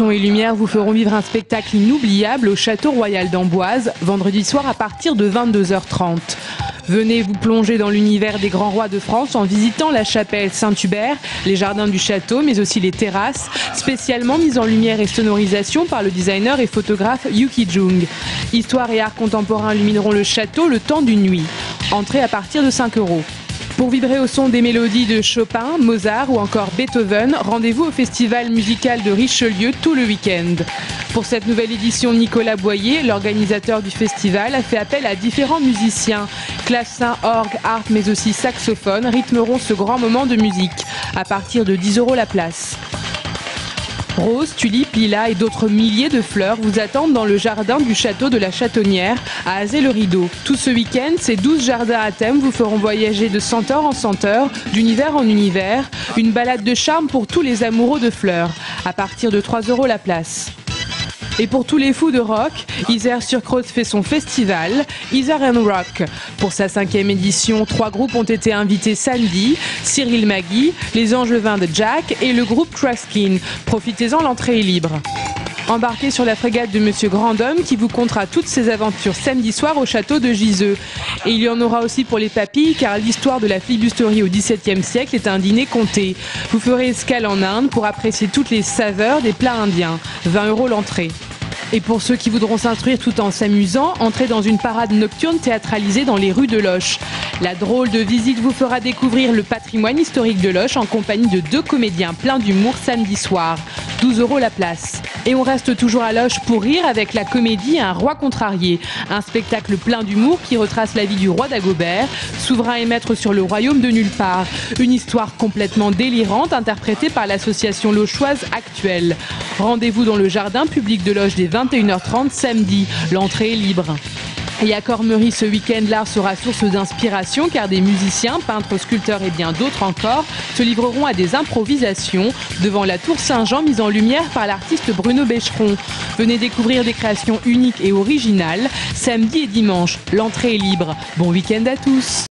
Son et Lumière vous feront vivre un spectacle inoubliable au Château Royal d'Amboise, vendredi soir à partir de 22h30. Venez vous plonger dans l'univers des grands rois de France en visitant la chapelle Saint-Hubert, les jardins du château, mais aussi les terrasses, spécialement mises en lumière et sonorisation par le designer et photographe Yuki Jung. Histoire et art contemporain illumineront le château le temps d'une nuit. Entrée à partir de 5 €. Pour vibrer au son des mélodies de Chopin, Mozart ou encore Beethoven, rendez-vous au festival musical de Richelieu tout le week-end. Pour cette nouvelle édition, Nicolas Boyer, l'organisateur du festival, a fait appel à différents musiciens. Clavecin, orgue, harpe mais aussi saxophone rythmeront ce grand moment de musique. À partir de 10 € la place. Roses, tulipes, lilas et d'autres milliers de fleurs vous attendent dans le jardin du château de la Châtonnière à Azay-le-Rideau. Tout ce week-end, ces 12 jardins à thème vous feront voyager de senteur en senteur, d'univers en univers. Une balade de charme pour tous les amoureux de fleurs. À partir de 3 € la place. Et pour tous les fous de rock, Isère sur Creuse fait son festival, Isère and Rock. Pour sa 5e édition, 3 groupes ont été invités samedi, Cyril Magui, Les Angevins de Jack et le groupe Craskin. Profitez-en, l'entrée est libre. Embarquez sur la frégate de Monsieur Grandhomme qui vous contera toutes ses aventures samedi soir au château de Gizeux. Et il y en aura aussi pour les papilles car l'histoire de la flibusterie au XVIIe siècle est un dîner compté. Vous ferez escale en Inde pour apprécier toutes les saveurs des plats indiens. 20 € l'entrée. Et pour ceux qui voudront s'instruire tout en s'amusant, entrez dans une parade nocturne théâtralisée dans les rues de Loches. La drôle de visite vous fera découvrir le patrimoine historique de Loches en compagnie de 2 comédiens pleins d'humour samedi soir. 12 € la place. Et on reste toujours à Loches pour rire avec la comédie Un roi contrarié. Un spectacle plein d'humour qui retrace la vie du roi Dagobert, souverain et maître sur le royaume de nulle part. Une histoire complètement délirante interprétée par l'association lochoise Actuelle. Rendez-vous dans le jardin public de Loches des 21h30 samedi. L'entrée est libre. Et à Cormery, ce week-end, l'art sera source d'inspiration car des musiciens, peintres, sculpteurs et bien d'autres encore se livreront à des improvisations devant la tour Saint-Jean mise en lumière par l'artiste Bruno Bécheron. Venez découvrir des créations uniques et originales samedi et dimanche. L'entrée est libre. Bon week-end à tous.